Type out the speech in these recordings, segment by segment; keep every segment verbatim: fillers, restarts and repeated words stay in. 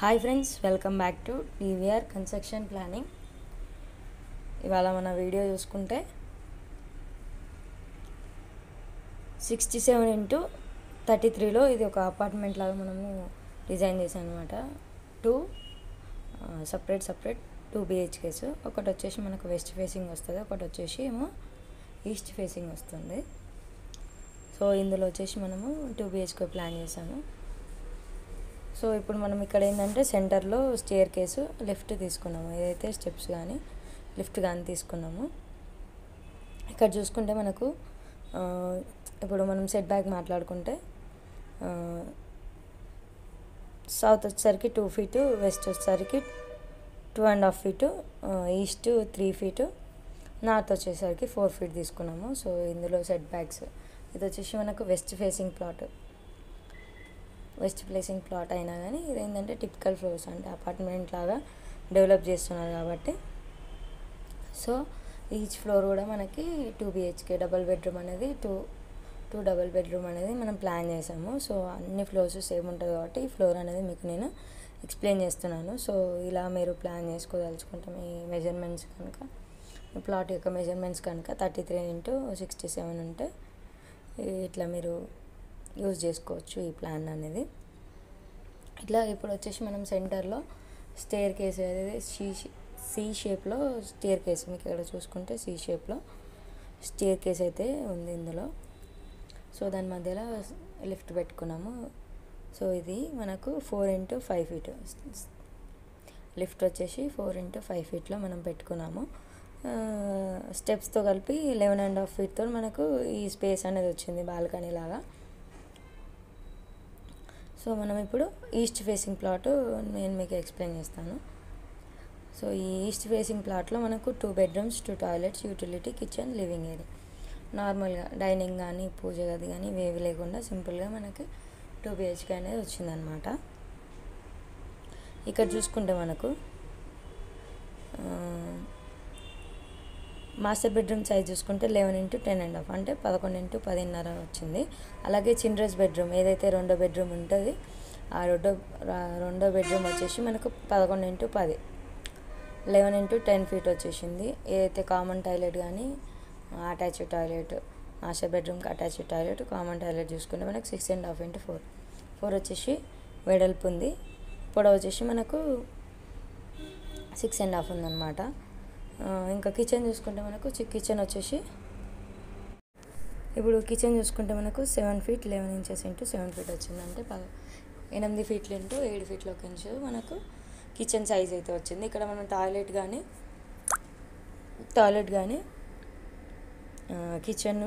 Hi friends, welcome back to D V R construction planning. ఇవాళ మన video చూసుకుంటే సిక్స్టీ సెవెన్ ఇంటూ థర్టీ త్రీలో ఇది ఒక అపార్ట్మెంట్ లాగా మనము డిజైన్ చేసాం అనమాట. Two separate separate two B H Ks, ఒకటి వచ్చేసి మనకు వెస్ట్ ఫేసింగ్ వస్తుంది, ఒకటి వచ్చేసి ఏమో ఈస్ట్ ఫేసింగ్ వస్తుంది. సో ఇందులో వచ్చేసి మనము టూ బిహెచ్కే ప్లాన్ చేసాము. సో ఇప్పుడు మనం ఇక్కడ ఏంటంటే సెంటర్లో స్టేర్ కేసు లిఫ్ట్ తీసుకున్నాము, ఏదైతే స్టెప్స్ కానీ లిఫ్ట్ కానీ తీసుకున్నాము. ఇక్కడ చూసుకుంటే మనకు ఇప్పుడు మనం సెట్ బ్యాక్ మాట్లాడుకుంటే సౌత్ వచ్చేసరికి టూ ఫీటు, వెస్ట్ వచ్చేసరికి two and half feet, east three feet, north వచ్చేసరికి ఫోర్ ఫీట్ తీసుకున్నాము. సో ఇందులో సెట్ బ్యాక్స్ ఇది వచ్చేసి మనకు west facing plot, west placing plot అయినా కానీ ఇదేంటంటే టిపికల్ ఫ్లోర్స్ అంటే అపార్ట్మెంట్ లాగా డెవలప్ చేస్తున్నారు కాబట్టి. సో ఈచ్ ఫ్లోర్ కూడా మనకి టూ బిహెచ్కే డబల్ బెడ్రూమ్ అనేది టూ టూ డబల్ బెడ్రూమ్ అనేది మనం ప్లాన్ చేసాము. సో అన్ని ఫ్లోర్స్ సేమ్ ఉంటుంది కాబట్టి ఈ ఫ్లోర్ అనేది మీకు నేను ఎక్స్ప్లెయిన్ చేస్తున్నాను. సో ఇలా మీరు ప్లాన్ చేసుకోదలుచుకుంటే మీ మెజర్మెంట్స్ కనుక, మీ ప్లాట్ యొక్క మెజర్మెంట్స్ కనుక thirty three into sixty seven ఉంటే ఇట్లా మీరు యూజ్ చేసుకోవచ్చు ఈ ప్లాన్ అనేది. ఇట్లా ఇప్పుడు వచ్చేసి మనం సెంటర్లో స్టేర్ కేస్ అనేది సీ సీ షేప్లో స్టేర్ కేస్, మీకు ఇక్కడ చూసుకుంటే సీ షేప్లో స్టేర్ కేస్ అయితే ఉంది ఇందులో. సో దాని మధ్యలో లిఫ్ట్ పెట్టుకున్నాము. సో ఇది మనకు four into five feet lift వచ్చేసి ఫోర్ ఇంటూ ఫైవ్ ఫీట్లో మనం పెట్టుకున్నాము. స్టెప్స్తో కలిపి లెవెన్ అండ్ హాఫ్ ఫీట్తో మనకు ఈ స్పేస్ అనేది వచ్చింది బాల్కనీ లాగా. సో మనం ఇప్పుడు ఈస్ట్ ఫేసింగ్ ప్లాట్ నేను మీకు ఎక్స్ప్లెయిన్ చేస్తాను. సో ఈ ఈస్ట్ ఫేసింగ్ ప్లాట్లో మనకు two bedrooms, two toilets, utility, kitchen, living area, నార్మల్గా డైనింగ్ కానీ పూజ గది కానీ ఇవేవి లేకుండా సింపుల్గా మనకి టూ బిహెచ్కే అనేది వచ్చిందనమాట. ఇక్కడ చూసుకుంటే మనకు మాస్టర్ బెడ్రూమ్ సైజ్ చూసుకుంటే eleven into ten and half అంటే పదకొండు ఇంటూ పదిన్నర వచ్చింది. అలాగే చిల్డ్రన్స్ బెడ్రూమ్ ఏదైతే రెండో బెడ్రూమ్ ఉంటుంది ఆ రెండో రెండో బెడ్రూమ్ వచ్చేసి మనకు పదకొండు ఇంటూ పది లెవెన్ ఇంటూ టెన్ ఫీట్ వచ్చేసింది. ఏదైతే కామన్ టాయిలెట్ కానీ అటాచ్ టాయిలెట్, మాస్టర్ బెడ్రూమ్కి అటాచ్ టాయిలెట్, కామన్ టాయిలెట్ చూసుకుంటే మనకు six and half into four four వచ్చేసి వెడల్పు ఉంది, పొడవు వచ్చేసి మనకు సిక్స్ అండ్ హాఫ్ ఉందన్నమాట. ఇంకా కిచెన్ చూసుకుంటే మనకు కిచెన్ వచ్చేసి ఇప్పుడు కిచెన్ చూసుకుంటే మనకు seven feet eleven inches into seven feet వచ్చింది, అంటే పద ఎనిమిది ఫీట్లు ఇంటూ ఏడు ఫీట్లు ఒక ఇంచు మనకు కిచెన్ సైజ్ అయితే వచ్చింది. ఇక్కడ మనం టాయిలెట్ కానీ టాయిలెట్ కానీ కిచెన్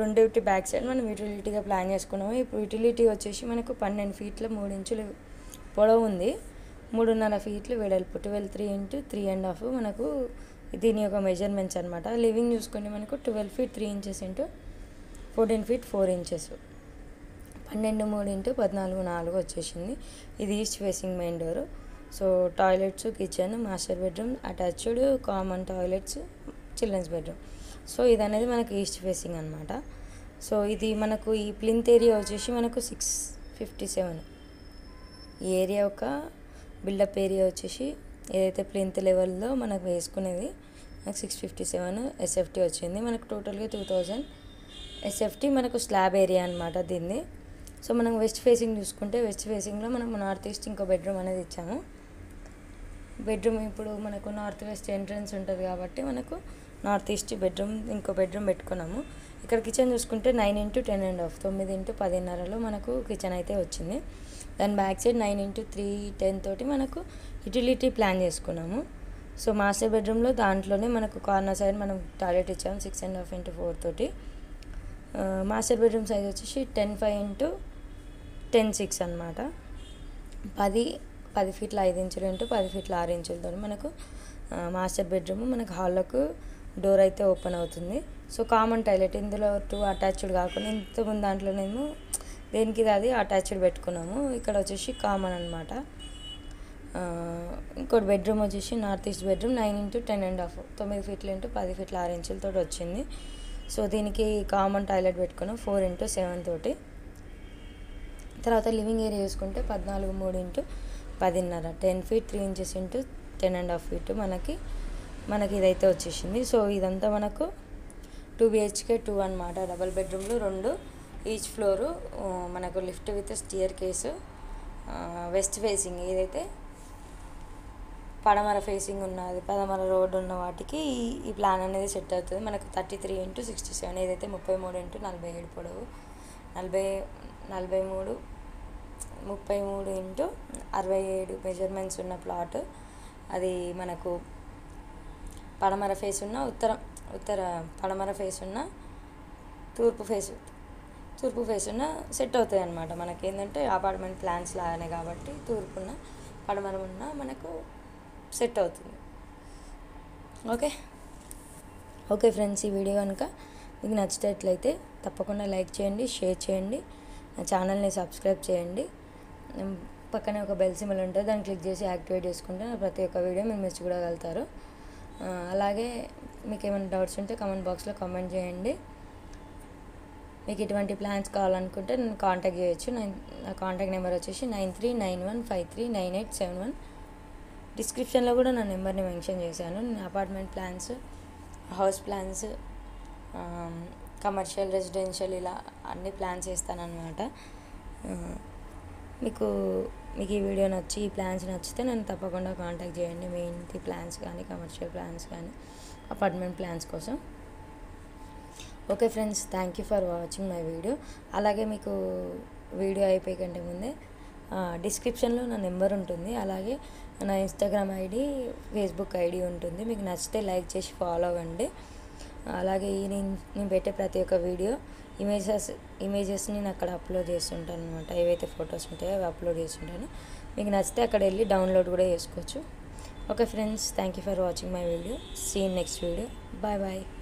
రెండింటి బ్యాక్ సైడ్ మనం యూటిలిటీగా ప్లాన్ చేసుకున్నాము. ఇప్పుడు యూటిలిటీ వచ్చేసి మనకు పన్నెండు ఫీట్ల మూడు ఇంచులు పొడవు ఉంది, మూడున్నర ఫీట్లు వెడల్పు, twelve three into three and half మనకు దీని యొక్క మెజర్మెంట్స్ అనమాట. లివింగ్ చూసుకుంటే మనకు twelve feet three inches into fourteen feet four inches పన్నెండు మూడు ఇంటూ పద్నాలుగు నాలుగు వచ్చేసింది. ఇది east facing main door. So toilets, kitchen, master bedroom, attached common toilets, children's bedroom. So ఇది అనేది మనకు ఈస్ట్ ఫేసింగ్ అనమాట. సో ఇది మనకు ఈ ప్లింత్ ఏరియా వచ్చేసి మనకు సిక్స్ ఫిఫ్టీ సెవెన్ ఈ ఏరియా యొక్క బిల్డప్ ఏరియా వచ్చేసి ఏదైతే ప్లింత్ లెవెల్లో మనకు వేసుకునేది మనకు సిక్స్ ఫిఫ్టీ సెవెన్ ఎస్ఎఫ్టీ వచ్చింది. మనకు టోటల్గా టూ థౌజండ్ ఎస్ఎఫ్టీ మనకు స్లాబ్ ఏరియా అనమాట దీన్ని. సో మనం వెస్ట్ ఫేసింగ్ చూసుకుంటే వెస్ట్ ఫేసింగ్లో మనకు నార్త్ ఈస్ట్ ఇంకో బెడ్రూమ్ అనేది ఇచ్చాము. బెడ్రూమ్ ఇప్పుడు మనకు నార్త్ వెస్ట్ ఎంట్రన్స్ ఉంటుంది కాబట్టి మనకు నార్త్ ఈస్ట్ బెడ్రూమ్ ఇంకో బెడ్రూమ్ పెట్టుకున్నాము. ఇక్కడ కిచెన్ చూసుకుంటే nine into ten and half తొమ్మిది ఇంటూ పదిన్నరలో మనకు కిచెన్ అయితే వచ్చింది. దాని back side nine into three ten తోటి మనకు యూటిలిటీ ప్లాన్ చేసుకున్నాము. సో మాస్టర్ బెడ్రూమ్లో దాంట్లోనే మనకు కార్నర్ సైడ్ మనం టాయిలెట్ ఇచ్చాము six and half into four తోటి. మాస్టర్ బెడ్రూమ్ సైజ్ వచ్చేసి ten five into ten six అనమాట. పది పది ఫీట్ల ఐదు ఇంచులు ఇంటూ పది ఫీట్ల ఆరు ఇంచులతో మనకు మాస్టర్ బెడ్రూమ్ మనకు హాల్లోకి డోర్ అయితే ఓపెన్ అవుతుంది. సో కామన్ టాయిలెట్ ఇందులో టూ అటాచ్డ్ కాకుండా ఇంతకుముందు దాంట్లోనేమో దేనికి అది అటాచ్డ్ పెట్టుకున్నాము, ఇక్కడ వచ్చేసి కామన్ అనమాట. ఇంకోటి బెడ్రూమ్ వచ్చేసి north east bedroom nine into ten and half తొమ్మిది ఫీట్లు ఇంటూ పది ఫీట్ల ఆరు ఇంచులతో వచ్చింది. సో దీనికి కామన్ టాయిలెట్ పెట్టుకున్నాం ఫోర్ ఇంటూ సెవెన్ తోటి. తర్వాత లివింగ్ ఏరియా చూసుకుంటే పద్నాలుగు మూడు ఇంటూ పదిన్నర ten feet three inches into ten and half feet మనకి మనకి ఇదైతే వచ్చేసింది. సో ఇదంతా మనకు టూ బిహెచ్కే టూ అనమాట. డబల్ బెడ్రూమ్లు రెండు ఈచ్ ఫ్లోరు, మనకు lift with staircase, west facing ఇదైతే పడమర ఫేసింగ్ ఉన్నది, పడమర రోడ్ ఉన్న వాటికి ఈ ప్లాన్ అనేది సెట్ అవుతుంది. మనకు thirty three into sixty seven ఏదైతే ముప్పై మూడు ఇంటూ నలభై ఏడు పొడవు, నలభై నలభై మూడు ముప్పై మూడు ఇంటూ అరవై ఏడు మెజర్మెంట్స్ ఉన్న ప్లాట్. అది మనకు పడమర ఫేస్ ఉన్న ఉత్తరం ఉత్తర పడమర ఫేస్ ఉన్న తూర్పు ఫేస్ తూర్పు ఫేస్ ఉన్న సెట్ అవుతాయి అన్నమాట. మనకి ఏంటంటే అపార్ట్మెంట్ ప్లాన్స్ లాగానే కాబట్టి తూర్పున్న పడమర ఉన్న మనకు సెట్ అవుతుంది. ఓకే ఓకే ఫ్రెండ్స్, ఈ వీడియో కనుక మీకు నచ్చినట్లయితే తప్పకుండా లైక్ చేయండి, షేర్ చేయండి, నా ఛానల్ని సబ్స్క్రైబ్ చేయండి. పక్కనే ఒక బెల్ సింబల్ ఉంటుంది, దాన్ని క్లిక్ చేసి యాక్టివేట్ చేసుకుంటే ప్రతి ఒక్క వీడియో మీరు మిస్ చూడగలుగుతారు. అలాగే మీకు ఏమైనా డౌట్స్ ఉంటే కామెంట్ బాక్స్లో కామెంట్ చేయండి. మీకు ఇటువంటి ప్లాన్స్ కావాలనుకుంటే నేను కాంటాక్ట్ చేయొచ్చు. నా కాంటాక్ట్ నెంబర్ వచ్చేసి nine three nine one five three nine eight seven one. డిస్క్రిప్షన్లో కూడా నా నెంబర్ని మెన్షన్ చేశాను. నేను apartment plans, house plans, commercial, residential ఇలా అన్ని ప్లాన్స్ చేస్తానన్నమాట. మీకు మీకు ఈ వీడియో నచ్చి ఈ ప్లాన్స్ నచ్చితే నన్ను తప్పకుండా కాంటాక్ట్ చేయండి మీ ఇంటి ప్లాన్స్ కానీ, కమర్షియల్ ప్లాన్స్ కానీ, అపార్ట్మెంట్ ప్లాన్స్ కోసం. Okay friends, thank you for watching my video. అలాగే మీకు వీడియో అయిపోయే కంటే ముందే డిస్క్రిప్షన్లో నా నెంబర్ ఉంటుంది, అలాగే నా ఇన్స్టాగ్రామ్ ఐడి, ఫేస్బుక్ ఐడి ఉంటుంది. మీకు నచ్చితే లైక్ చేసి ఫాలో అవ్వండి. అలాగే ఈ నేను నేను పెట్టే ప్రతి ఒక్క వీడియో ఇమేజెస్ ఇమేజెస్ని నేను అక్కడ అప్లోడ్ చేస్తుంటాను అనమాట. ఏవైతే ఫొటోస్ ఉంటాయో అవి అప్లోడ్ చేస్తుంటాను. మీకు నచ్చితే అక్కడ వెళ్ళి డౌన్లోడ్ కూడా చేసుకోవచ్చు. Okay friends, thank you for watching my video. See in next video. Bye bye.